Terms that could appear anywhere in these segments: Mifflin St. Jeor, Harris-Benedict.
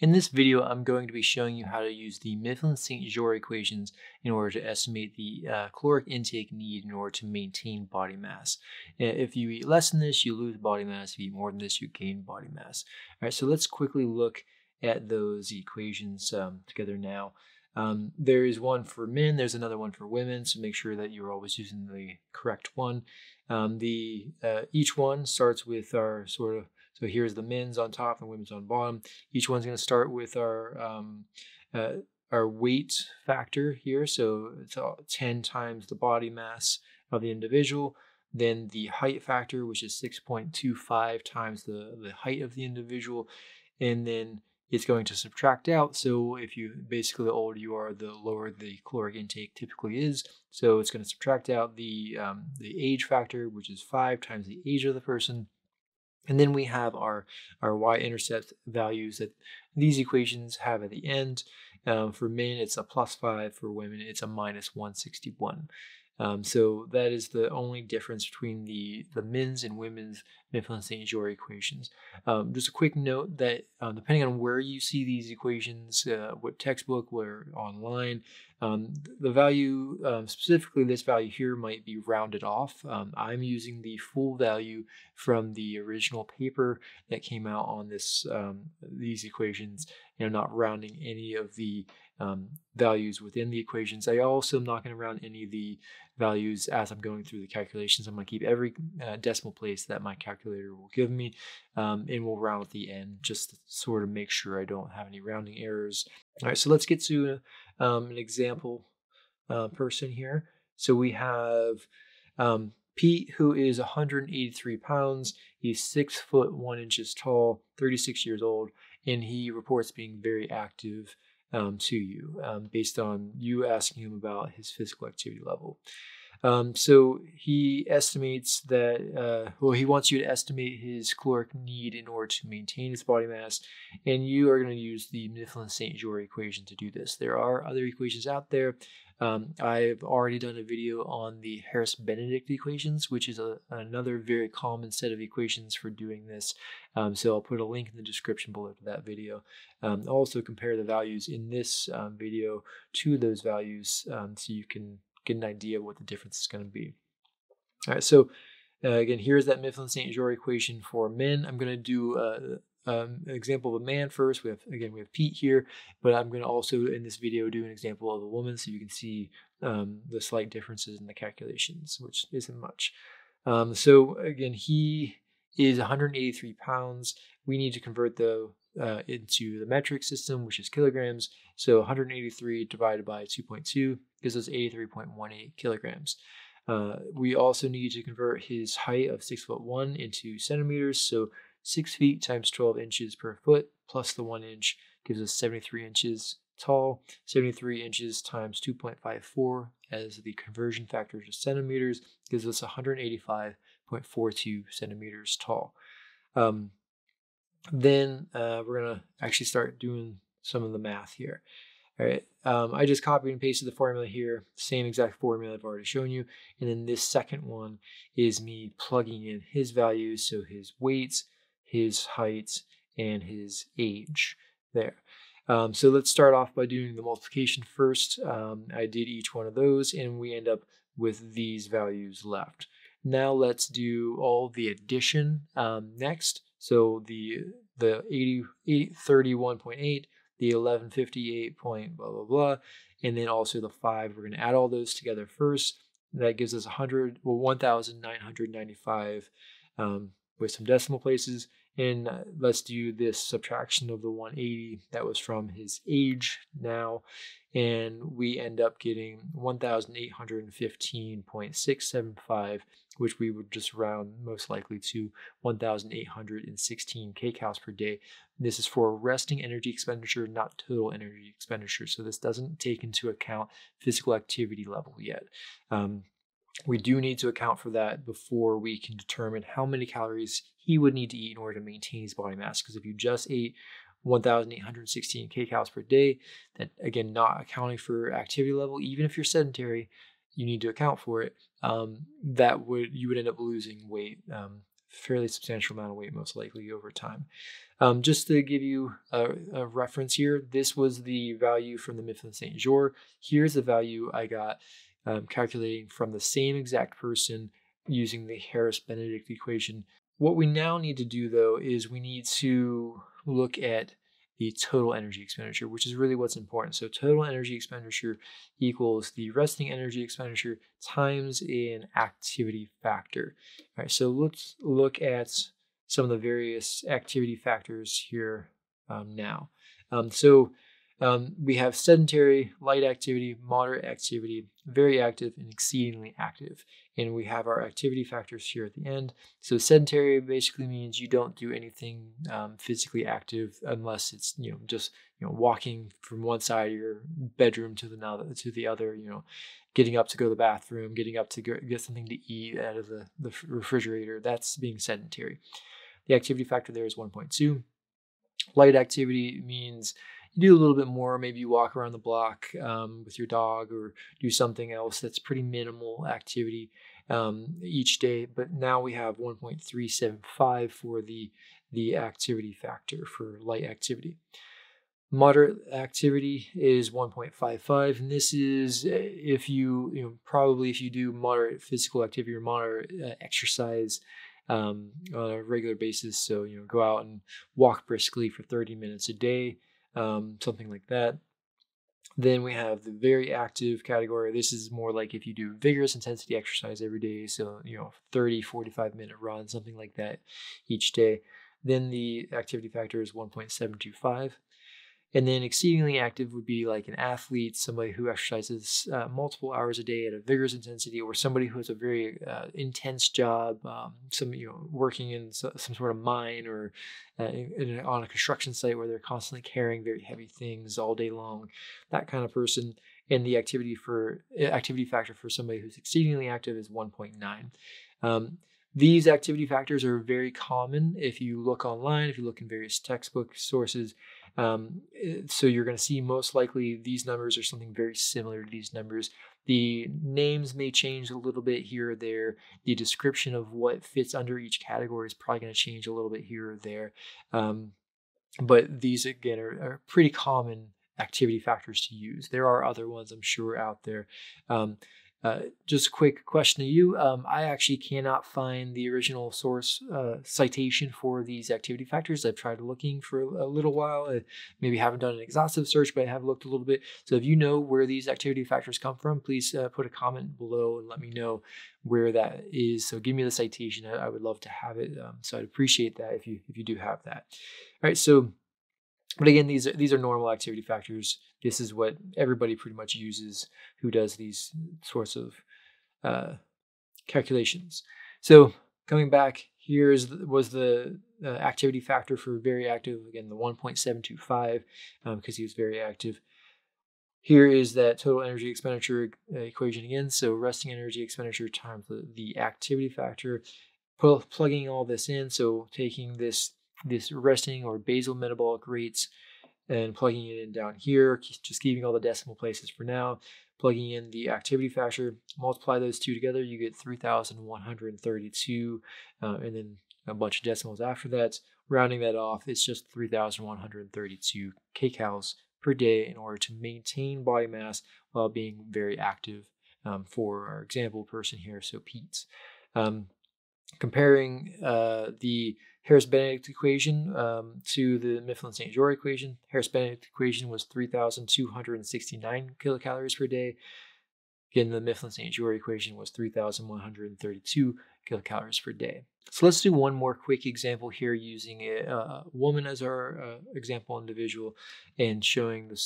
In this video, I'm going to be showing you how to use the Mifflin St. Jeor equations in order to estimate the caloric intake need in order to maintain body mass. If you eat less than this, you lose body mass. If you eat more than this, you gain body mass. All right, so let's quickly look at those equations together now. There is one for men, there's another one for women, so make sure that you're always using the correct one. Each one starts with our sort of, so here's the men's on top and women's on bottom. Each one's going to start with our weight factor here. So it's 10 times the body mass of the individual. Then the height factor, which is 6.25 times the height of the individual. And then it's going to subtract out. So if you basically, the older you are, the lower the caloric intake typically is. So it's going to subtract out the age factor, which is 5 times the age of the person. And then we have our y-intercept values that these equations have at the end. For men, it's a +5. For women, it's a -161. So that is the only difference between the men's and women's Mifflin St. Jeor equations. Just a quick note that depending on where you see these equations, what textbook, where online, the value, specifically this value here, might be rounded off. I'm using the full value from the original paper that came out on this these equations, and I'm not rounding any of the values within the equations. I also am not going to round any of the values as I'm going through the calculations. I'm going to keep every decimal place that my calculator will give me, and we'll round at the end just to sort of make sure I don't have any rounding errors. All right, so let's get to an example person here. So we have Pete, who is 183 pounds. He's 6'1" tall, 36 years old, and he reports being very active to you, based on you asking him about his physical activity level. So he estimates that, well, he wants you to estimate his caloric need in order to maintain his body mass, and you are going to use the Mifflin St. Jeor equation to do this. There are other equations out there. I've already done a video on the Harris-Benedict equations, which is another very common set of equations for doing this. So I'll put a link in the description below to that video. Also compare the values in this video to those values so you can get an idea of what the difference is going to be. All right, so again, here's that Mifflin St. Jeor equation for men. I'm going to do an example of a man first. We have Pete here, but I'm going to also in this video do an example of a woman so you can see the slight differences in the calculations, which isn't much. So again, he is 183 pounds. We need to convert the into the metric system, which is kilograms. So 183 divided by 2.2 gives us 83.18 kilograms. We also need to convert his height of 6'1" into centimeters. So 6 feet times 12 inches per foot plus the 1 inch gives us 73 inches tall. 73 inches times 2.54 as the conversion factor to centimeters gives us 185.42 centimeters tall. Then we're going to actually start doing some of the math here. All right, I just copied and pasted the formula here, same exact formula I've already shown you. And then this second one is me plugging in his values, so his weights, his heights, and his age there. So let's start off by doing the multiplication first. I did each one of those, and we end up with these values left. Now let's do all the addition next. So the 31.8, the 1158 point blah blah blah, and then also the 5. We're going to add all those together first. That gives us 1,995 with some decimal places. And let's do this subtraction of the 180 that was from his age now, and we end up getting 1,815.675, which we would just round most likely to 1,816 kcal per day. This is for resting energy expenditure, not total energy expenditure, so this doesn't take into account physical activity level yet. We do need to account for that before we can determine how many calories he would need to eat in order to maintain his body mass. Because if you just ate 1,816 kcal per day, that again, not accounting for activity level, even if you're sedentary, you need to account for it. That would, you would end up losing weight fairly substantial amount of weight, most likely over time. Just to give you a reference here, this was the value from the Mifflin St. Jeor. Here's the value I got calculating from the same exact person using the Harris-Benedict equation. What we now need to do, though, is we need to look at the total energy expenditure, which is really what's important. So total energy expenditure equals the resting energy expenditure times an activity factor. All right, so let's look at some of the various activity factors here now. We have sedentary, light activity, moderate activity, very active, and exceedingly active. And we have our activity factors here at the end. So sedentary basically means you don't do anything physically active unless it's just walking from one side of your bedroom to the other, getting up to go to the bathroom, getting up to get something to eat out of the refrigerator. That's being sedentary. The activity factor there is 1.2. Light activity means you do a little bit more. Maybe you walk around the block with your dog or do something else that's pretty minimal activity each day. But now we have 1.375 for the activity factor for light activity. Moderate activity is 1.55, and this is if you do moderate physical activity or moderate exercise on a regular basis. So go out and walk briskly for 30 minutes a day. Something like that. Then we have the very active category. This is more like if you do vigorous intensity exercise every day, so 30, 45-minute run, something like that each day. Then the activity factor is 1.725. And then exceedingly active would be like an athlete, somebody who exercises multiple hours a day at a vigorous intensity, or somebody who has a very intense job, working in some sort of mine or on a construction site where they're constantly carrying very heavy things all day long, that kind of person. And the activity factor for somebody who's exceedingly active is 1.9. These activity factors are very common if you look online, if you look in various textbook sources. So you're going to see most likely these numbers are something very similar to these numbers. The names may change a little bit here or there. The description of what fits under each category is probably going to change a little bit here or there. But these, again, are pretty common activity factors to use. There are other ones, I'm sure, out there. Just a quick question to you. I actually cannot find the original source citation for these activity factors. I've tried looking for a little while. I maybe haven't done an exhaustive search, but I have looked a little bit. So if you know where these activity factors come from, please put a comment below and let me know where that is. So give me the citation. I would love to have it. So I'd appreciate that if you do have that. All right. So, but again, these are normal activity factors. This is what everybody pretty much uses who does these sorts of calculations. So coming back, here was the activity factor for very active, again, the 1.725, because he was very active. Here is that total energy expenditure equation again. So resting energy expenditure times the activity factor, plugging all this in. So taking this resting or basal metabolic rates and plugging it in down here, just keeping all the decimal places for now, plugging in the activity factor, multiply those two together, you get 3,132, and then a bunch of decimals after that. Rounding that off, it's just 3,132 kcals per day in order to maintain body mass while being very active for our example person here, so Pete. Comparing the Harris-Benedict equation to the Mifflin St. Jeor equation, Harris-Benedict equation was 3,269 kilocalories per day. Again, the Mifflin St. Jeor equation was 3,132 kilocalories per day. So let's do one more quick example here using a woman as our example individual and showing the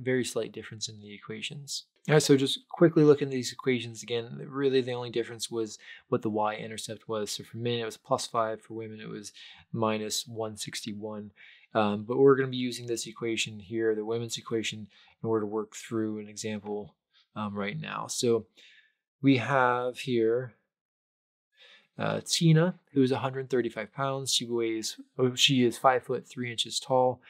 very slight difference in the equations. All right, so just quickly looking at these equations again, really the only difference was what the y-intercept was. So for men, it was +5. For women, it was -161. But we're going to be using this equation here, the women's equation, in order to work through an example right now. So we have here Tina, who is 135 pounds. She is 5'3" tall.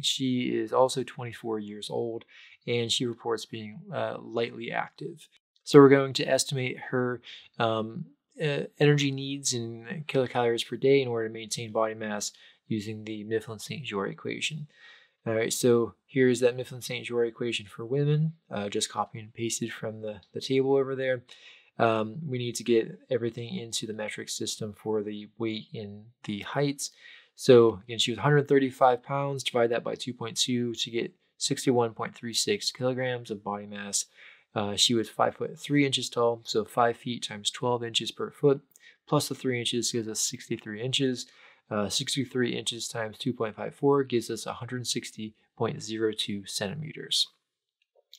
She is also 24 years old, and she reports being lightly active. So we're going to estimate her energy needs in kilocalories per day in order to maintain body mass using the Mifflin St. Jeor equation. All right, so here's that Mifflin St. Jeor equation for women, just copied and pasted from the table over there. We need to get everything into the metric system for the weight and the heights. So again, she was 135 pounds, divide that by 2.2 to get 61.36 kilograms of body mass. She was 5'3" tall, so 5 feet times 12 inches per foot, plus the 3 inches gives us 63 inches. 63 inches times 2.54 gives us 160.02 centimeters.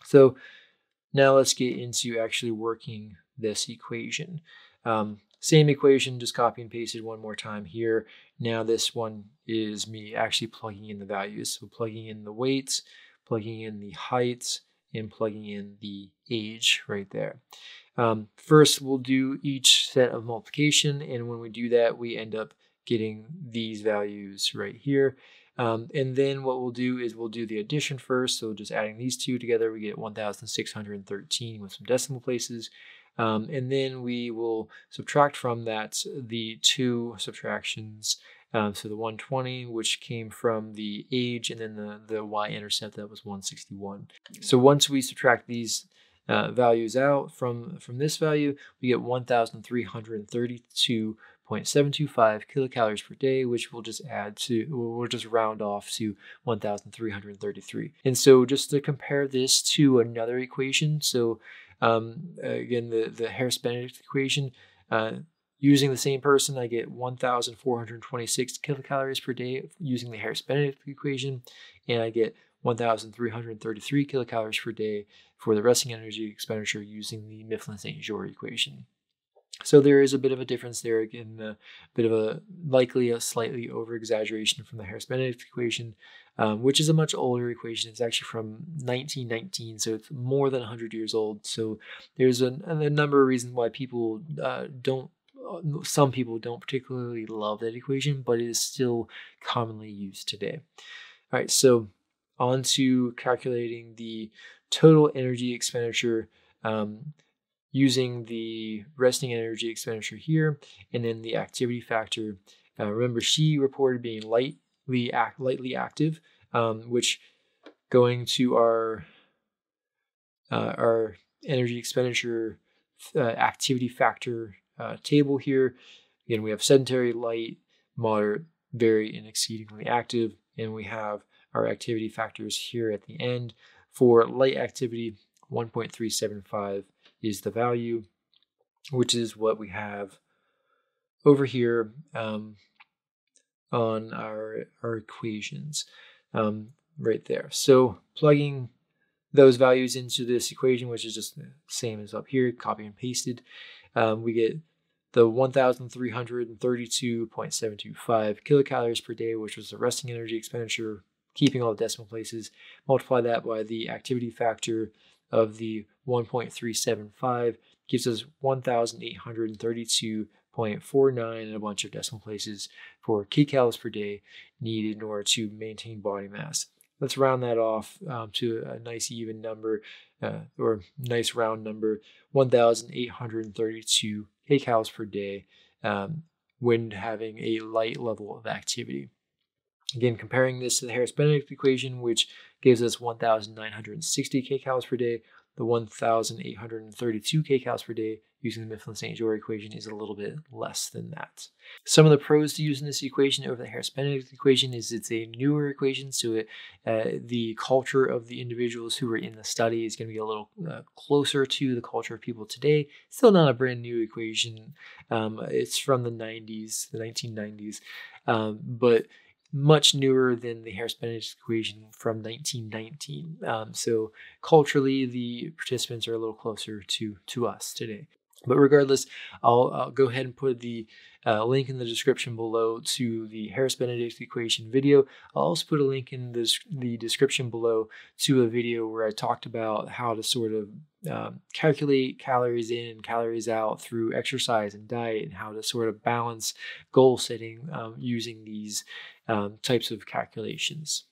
So now let's get into actually working this equation. Same equation, just copy and pasted one more time here. Now this one is me actually plugging in the values. So plugging in the weights, plugging in the heights, and plugging in the age right there. First, we'll do each set of multiplication, and when we do that, we end up getting these values right here. And then what we'll do is we'll do the addition first. So just adding these two together, we get 1,613 with some decimal places. And then we will subtract from that the two subtractions. So the 120, which came from the age, and then the y-intercept, that was 161. So once we subtract these values out from this value, we get 1,332.725 kilocalories per day, which we'll just add to, we'll just round off to 1,333. And so just to compare this to another equation, so again, the Harris-Benedict equation, using the same person, I get 1,426 kilocalories per day using the Harris-Benedict equation, and I get 1,333 kilocalories per day for the resting energy expenditure using the Mifflin St. Jeor equation. So there is a bit of a difference there, again, a bit of a likely a slightly over exaggeration from the Harris-Benedict equation, which is a much older equation. It's actually from 1919, so it's more than 100 years old. So there's a number of reasons why people some people don't particularly love that equation, but it is still commonly used today. All right, so on to calculating the total energy expenditure using the resting energy expenditure here, and then the activity factor. Remember, she reported being lightly active, which going to our energy expenditure activity factor table here. Again, we have sedentary, light, moderate, very, and exceedingly active, and we have our activity factors here at the end. For light activity, 1.375. is the value, which is what we have over here on our equations right there. So plugging those values into this equation, which is just the same as up here, copy and pasted, we get the 1,332.725 kilocalories per day, which was the resting energy expenditure, keeping all the decimal places, multiply that by the activity factor of the 1.375 gives us 1,832.49 and a bunch of decimal places for kilocalories per day needed in order to maintain body mass. Let's round that off to a nice even number, or nice round number, 1,832 kilocalories per day when having a light level of activity. Again, comparing this to the Harris-Benedict equation, which gives us 1,960 kilocalories per day, the 1,832 kilocalories per day using the Mifflin St. Jeor equation is a little bit less than that. Some of the pros to using this equation over the Harris-Benedict equation is it's a newer equation, so the culture of the individuals who were in the study is going to be a little closer to the culture of people today. Still not a brand new equation. It's from the 90s, the 1990s, but much newer than the Harris-Benedict equation from 1919. So culturally, the participants are a little closer to us today. But regardless, I'll go ahead and put the link in the description below to the Harris-Benedict equation video. I'll also put a link in the description below to a video where I talked about how to sort of calculate calories in and calories out through exercise and diet, and how to sort of balance goal setting using these types of calculations.